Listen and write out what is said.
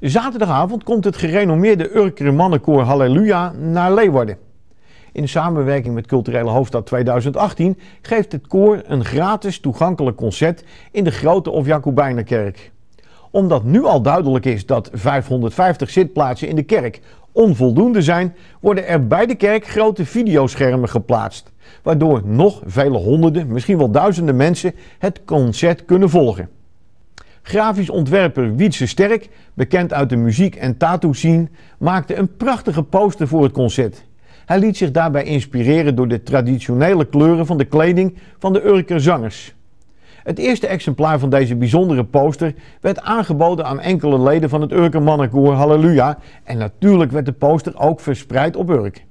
Zaterdagavond komt het gerenommeerde Urker Mannenkoor Hallelujah naar Leeuwarden. In samenwerking met Culturele Hoofdstad 2018 geeft het koor een gratis toegankelijk concert in de Grote of Jacobijnenkerk. Omdat nu al duidelijk is dat 550 zitplaatsen in de kerk onvoldoende zijn, worden er bij de kerk grote videoschermen geplaatst, waardoor nog vele honderden, misschien wel duizenden mensen het concert kunnen volgen. Grafisch ontwerper Wietse Sterk, bekend uit de muziek- en tattoo-scene, maakte een prachtige poster voor het concert. Hij liet zich daarbij inspireren door de traditionele kleuren van de kleding van de Urker zangers. Het eerste exemplaar van deze bijzondere poster werd aangeboden aan enkele leden van het Urker Mannenkoor Hallelujah en natuurlijk werd de poster ook verspreid op Urk.